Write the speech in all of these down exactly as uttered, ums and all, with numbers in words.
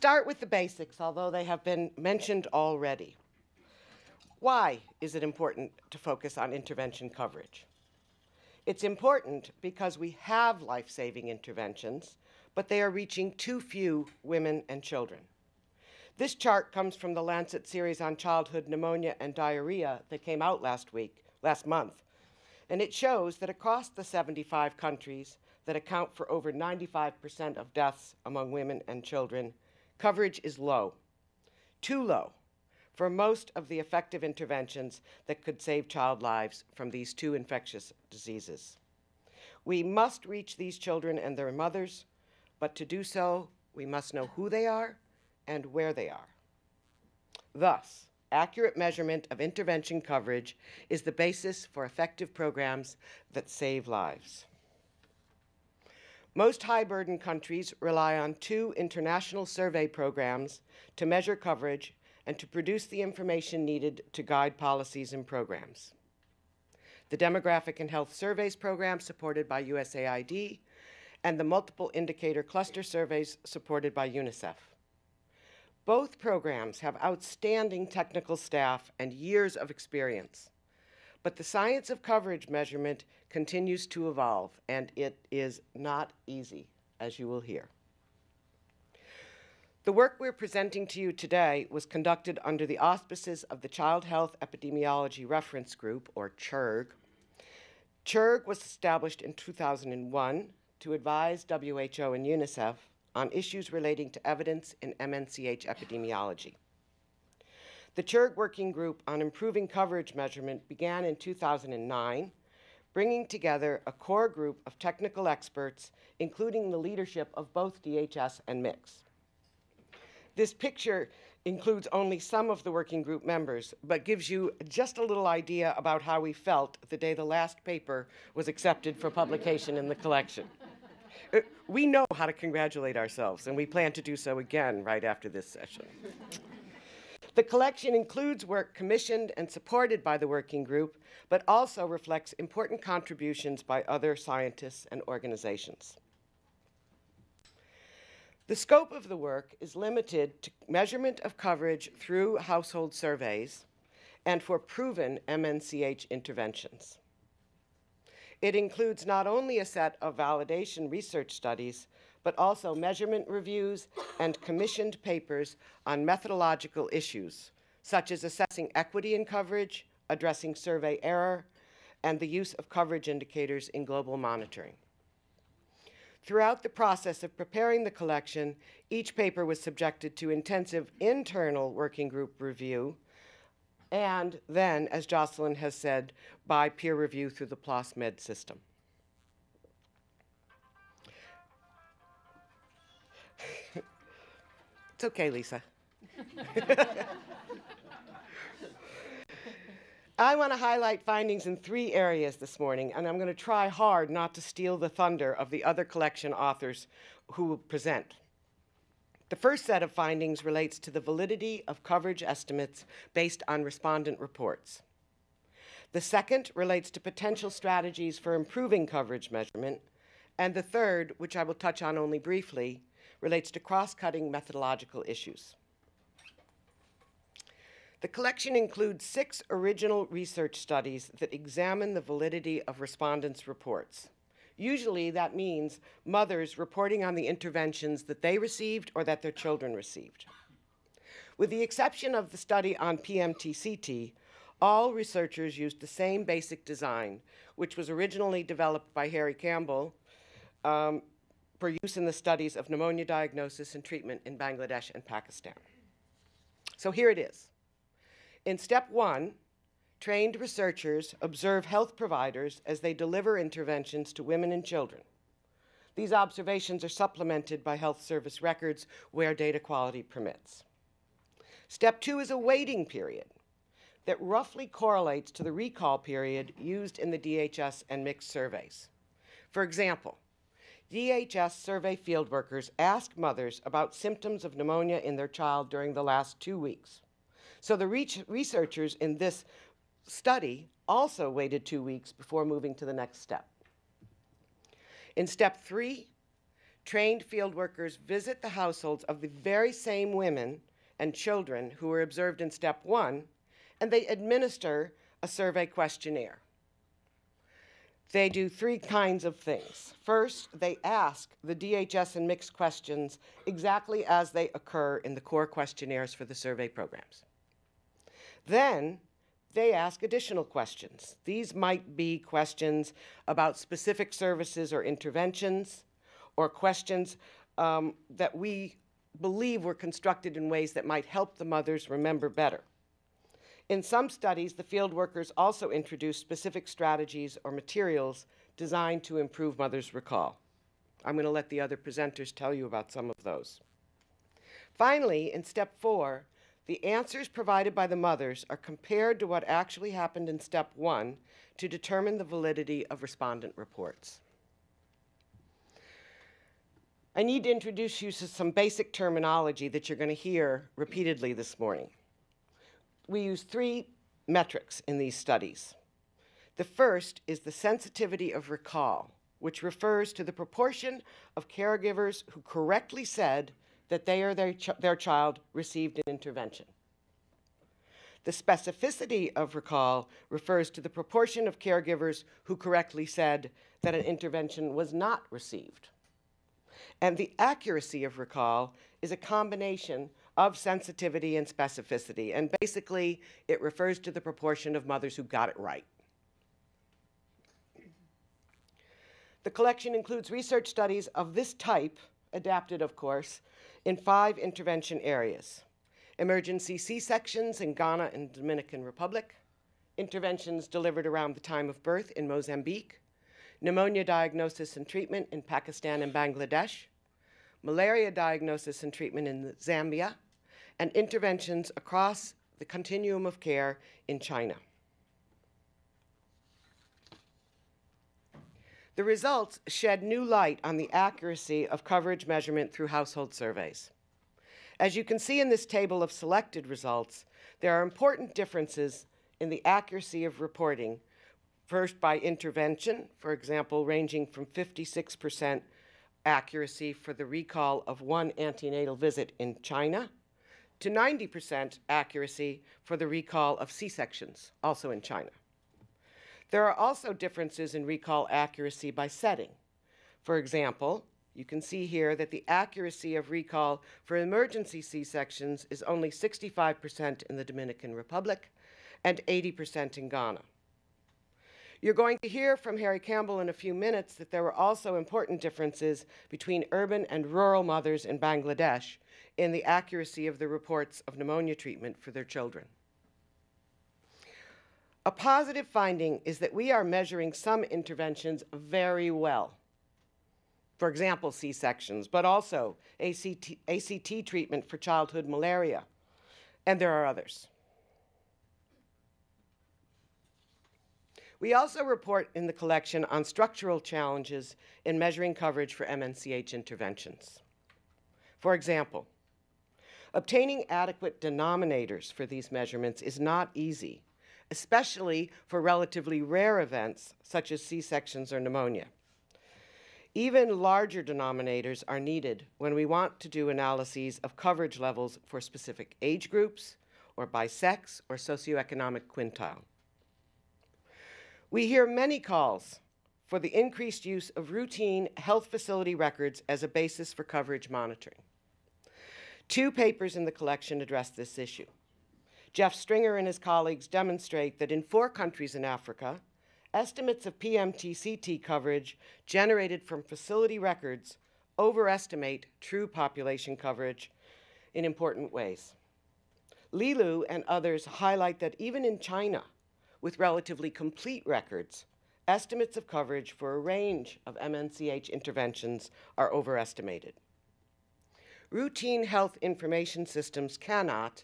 start with the basics, although they have been mentioned already. Why is it important to focus on intervention coverage? It's important because we have life-saving interventions, but they are reaching too few women and children. This chart comes from the Lancet series on childhood pneumonia and diarrhea that came out last week, last month, and it shows that across the seventy-five countries that account for over ninety-five percent of deaths among women and children, coverage is low, too low, for most of the effective interventions that could save child lives from these two infectious diseases. We must reach these children and their mothers, but to do so, we must know who they are and where they are. Thus, accurate measurement of intervention coverage is the basis for effective programs that save lives. Most high-burden countries rely on two international survey programs to measure coverage and to produce the information needed to guide policies and programs. The Demographic and Health Surveys Program, supported by U S A I D, and the Multiple Indicator Cluster Surveys, supported by UNICEF. Both programs have outstanding technical staff and years of experience, but the science of coverage measurement continues to evolve, and it is not easy, as you will hear. The work we're presenting to you today was conducted under the auspices of the Child Health Epidemiology Reference Group, or CHERG. CHERG was established in two thousand one to advise W H O and UNICEF on issues relating to evidence in M N C H epidemiology. The CHERG Working Group on Improving Coverage Measurement began in two thousand nine, bringing together a core group of technical experts, including the leadership of both D H S and MICS. This picture includes only some of the working group members, but gives you just a little idea about how we felt the day the last paper was accepted for publication in the collection. We know how to congratulate ourselves, and we plan to do so again right after this session. The collection includes work commissioned and supported by the working group, but also reflects important contributions by other scientists and organizations. The scope of the work is limited to measurement of coverage through household surveys and for proven M N C H interventions. It includes not only a set of validation research studies, but also measurement reviews and commissioned papers on methodological issues, such as assessing equity in coverage, addressing survey error, and the use of coverage indicators in global monitoring. Throughout the process of preparing the collection, each paper was subjected to intensive internal working group review, and then, as Jocelyn has said, by peer review through the PLOS Med system. It's okay, Lisa. I want to highlight findings in three areas this morning, and I'm going to try hard not to steal the thunder of the other collection authors who will present. The first set of findings relates to the validity of coverage estimates based on respondent reports. The second relates to potential strategies for improving coverage measurement, and the third, which I will touch on only briefly, relates to cross-cutting methodological issues. The collection includes six original research studies that examine the validity of respondents' reports. Usually that means mothers reporting on the interventions that they received or that their children received. With the exception of the study on P M T C T, all researchers used the same basic design, which was originally developed by Harry Campbell, um, for use in the studies of pneumonia diagnosis and treatment in Bangladesh and Pakistan. So here it is. In step one, trained researchers observe health providers as they deliver interventions to women and children. These observations are supplemented by health service records where data quality permits. Step two is a waiting period that roughly correlates to the recall period used in the D H S and MICS surveys. For example, D H S survey field workers asked mothers about symptoms of pneumonia in their child during the last two weeks. So the researchers in this study also waited two weeks before moving to the next step. In step three, trained field workers visit the households of the very same women and children who were observed in step one, and they administer a survey questionnaire. They do three kinds of things. First, they ask the D H S and M I C S questions exactly as they occur in the core questionnaires for the survey programs. Then, they ask additional questions. These might be questions about specific services or interventions, or questions um, that we believe were constructed in ways that might help the mothers remember better. In some studies, the field workers also introduced specific strategies or materials designed to improve mothers' recall. I'm going to let the other presenters tell you about some of those. Finally, in step four, the answers provided by the mothers are compared to what actually happened in step one to determine the validity of respondent reports. I need to introduce you to some basic terminology that you're going to hear repeatedly this morning. We use three metrics in these studies. The first is the sensitivity of recall, which refers to the proportion of caregivers who correctly said that they or their, ch their child received an intervention. The specificity of recall refers to the proportion of caregivers who correctly said that an intervention was not received. And the accuracy of recall is a combination of sensitivity and specificity. And basically, it refers to the proportion of mothers who got it right. The collection includes research studies of this type, adapted, of course, in five intervention areas: emergency C-sections in Ghana and Dominican Republic, interventions delivered around the time of birth in Mozambique, pneumonia diagnosis and treatment in Pakistan and Bangladesh, malaria diagnosis and treatment in Zambia, and interventions across the continuum of care in China. The results shed new light on the accuracy of coverage measurement through household surveys. As you can see in this table of selected results, there are important differences in the accuracy of reporting, first by intervention, for example, ranging from fifty-six percent accuracy for the recall of one antenatal visit in China to ninety percent accuracy for the recall of C-sections, also in China. There are also differences in recall accuracy by setting. For example, you can see here that the accuracy of recall for emergency C-sections is only sixty-five percent in the Dominican Republic and eighty percent in Ghana. You're going to hear from Harry Campbell in a few minutes that there were also important differences between urban and rural mothers in Bangladesh in the accuracy of the reports of pneumonia treatment for their children. A positive finding is that we are measuring some interventions very well. For example, C-sections, but also A C T, A C T treatment for childhood malaria, and there are others. We also report in the collection on structural challenges in measuring coverage for M N C H interventions. For example, obtaining adequate denominators for these measurements is not easy, especially for relatively rare events such as C-sections or pneumonia. Even larger denominators are needed when we want to do analyses of coverage levels for specific age groups or by sex or socioeconomic quintile. We hear many calls for the increased use of routine health facility records as a basis for coverage monitoring. Two papers in the collection address this issue. Jeff Stringer and his colleagues demonstrate that in four countries in Africa, estimates of P M T C T coverage generated from facility records overestimate true population coverage in important ways. Li Lu and others highlight that even in China, with relatively complete records, estimates of coverage for a range of M N C H interventions are overestimated. Routine health information systems cannot,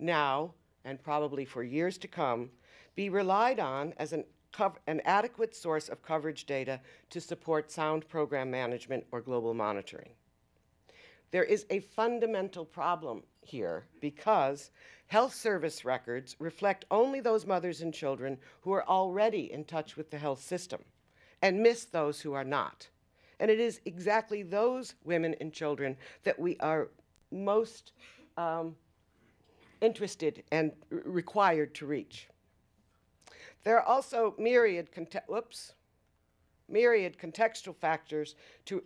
now, and probably for years to come, be relied on as an, an adequate source of coverage data to support sound program management or global monitoring. There is a fundamental problem here because health service records reflect only those mothers and children who are already in touch with the health system and miss those who are not. And it is exactly those women and children that we are most um, interested and required to reach. There are also myriad, conte- whoops, myriad contextual factors to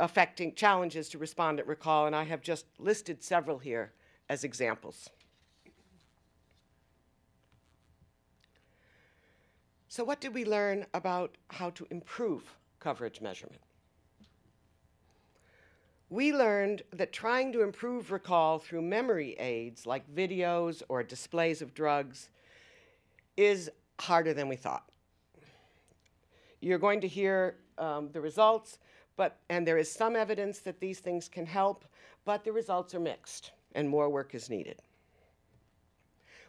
affecting challenges to respondent recall, and I have just listed several here as examples. So what did we learn about how to improve coverage measurement? We learned that trying to improve recall through memory aids like videos or displays of drugs is harder than we thought. You're going to hear um, the results, but, and there is some evidence that these things can help, but the results are mixed and more work is needed.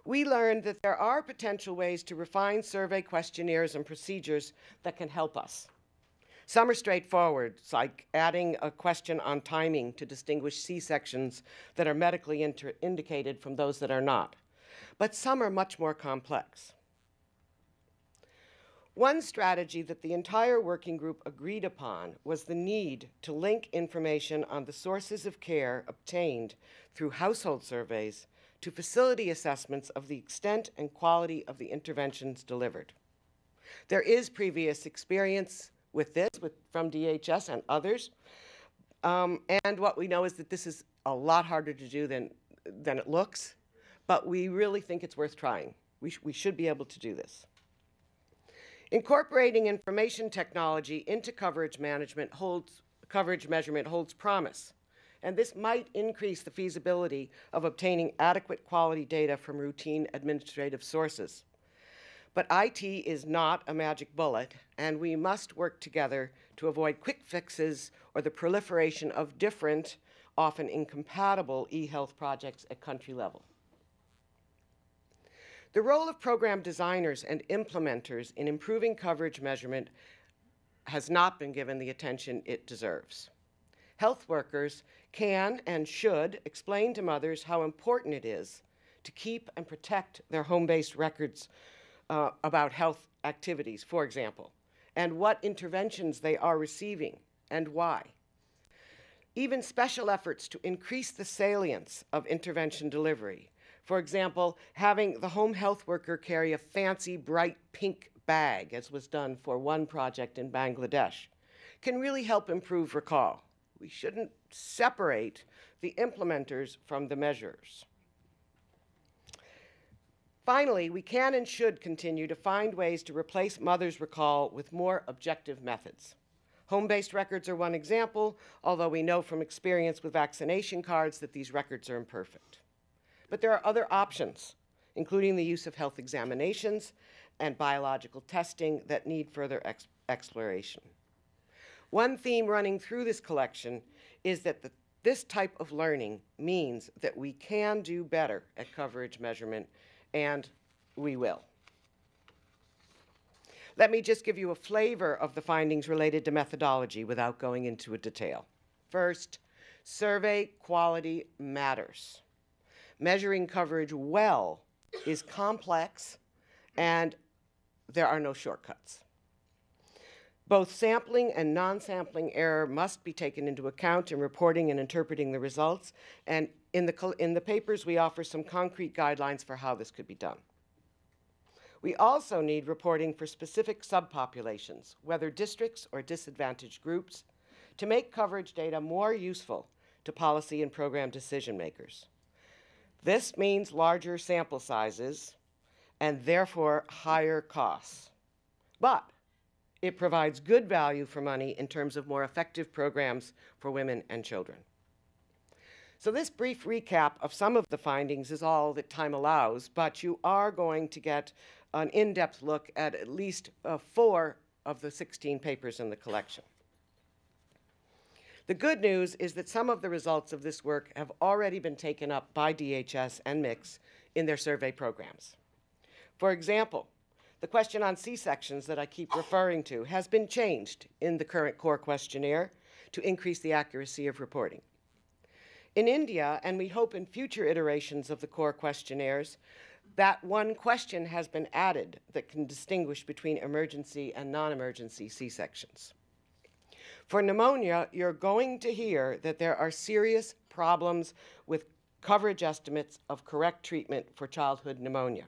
We learned that there are potential ways to refine survey questionnaires and procedures that can help us. Some are straightforward, like adding a question on timing to distinguish C-sections that are medically indicated from those that are not. But some are much more complex. One strategy that the entire working group agreed upon was the need to link information on the sources of care obtained through household surveys to facility assessments of the extent and quality of the interventions delivered. There is previous experience with this with, from D H S and others, um, and what we know is that this is a lot harder to do than, than it looks, but we really think it's worth trying. We, sh we should be able to do this. Incorporating information technology into coverage management holds, coverage measurement holds promise. And this might increase the feasibility of obtaining adequate quality data from routine administrative sources. But I T is not a magic bullet, and we must work together to avoid quick fixes or the proliferation of different, often incompatible, e-health projects at country level. The role of program designers and implementers in improving coverage measurement has not been given the attention it deserves. Health workers can and should explain to mothers how important it is to keep and protect their home-based records uh, about health activities, for example, and what interventions they are receiving and why. Even special efforts to increase the salience of intervention delivery, for example, having the home health worker carry a fancy bright pink bag, as was done for one project in Bangladesh, can really help improve recall. We shouldn't separate the implementers from the measurers. Finally, we can and should continue to find ways to replace mothers' recall with more objective methods. Home-based records are one example, although we know from experience with vaccination cards that these records are imperfect. But there are other options, including the use of health examinations and biological testing that need further ex- exploration. One theme running through this collection is that the, this type of learning means that we can do better at coverage measurement, and we will. Let me just give you a flavor of the findings related to methodology without going into a detail. First, survey quality matters. Measuring coverage well is complex, and there are no shortcuts. Both sampling and non-sampling error must be taken into account in reporting and interpreting the results, and in the, in the papers we offer some concrete guidelines for how this could be done. We also need reporting for specific subpopulations, whether districts or disadvantaged groups, to make coverage data more useful to policy and program decision makers. This means larger sample sizes and therefore higher costs. But it provides good value for money in terms of more effective programs for women and children. So this brief recap of some of the findings is all that time allows, but you are going to get an in-depth look at at least uh, four of the sixteen papers in the collection. The good news is that some of the results of this work have already been taken up by D H S and MICS in their survey programs. For example, the question on C-sections that I keep referring to has been changed in the current core questionnaire to increase the accuracy of reporting. In India, and we hope in future iterations of the core questionnaires, that one question has been added that can distinguish between emergency and non-emergency C-sections. For pneumonia, you're going to hear that there are serious problems with coverage estimates of correct treatment for childhood pneumonia.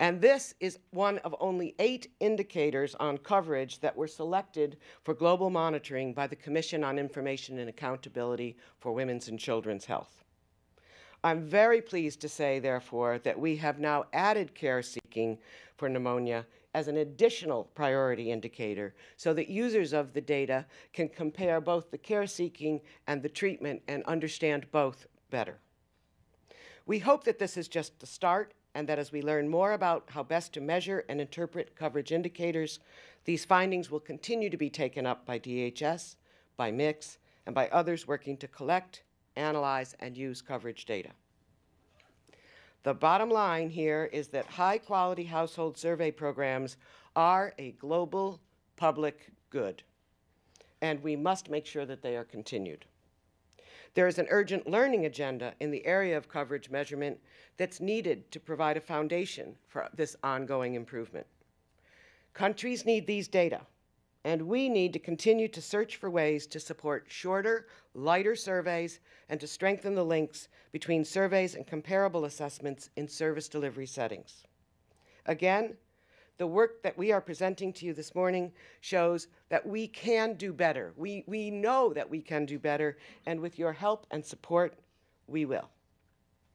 And this is one of only eight indicators on coverage that were selected for global monitoring by the Commission on Information and Accountability for Women's and Children's Health. I'm very pleased to say, therefore, that we have now added care seeking for pneumonia as an additional priority indicator so that users of the data can compare both the care seeking and the treatment and understand both better. We hope that this is just the start, and that as we learn more about how best to measure and interpret coverage indicators, these findings will continue to be taken up by D H S, by M I C S, and by others working to collect, analyze, and use coverage data. The bottom line here is that high-quality household survey programs are a global public good, and we must make sure that they are continued. There is an urgent learning agenda in the area of coverage measurement that's needed to provide a foundation for this ongoing improvement. Countries need these data, and we need to continue to search for ways to support shorter, lighter surveys and to strengthen the links between surveys and comparable assessments in service delivery settings. Again, the work that we are presenting to you this morning shows that we can do better. We, we know that we can do better, and with your help and support, we will.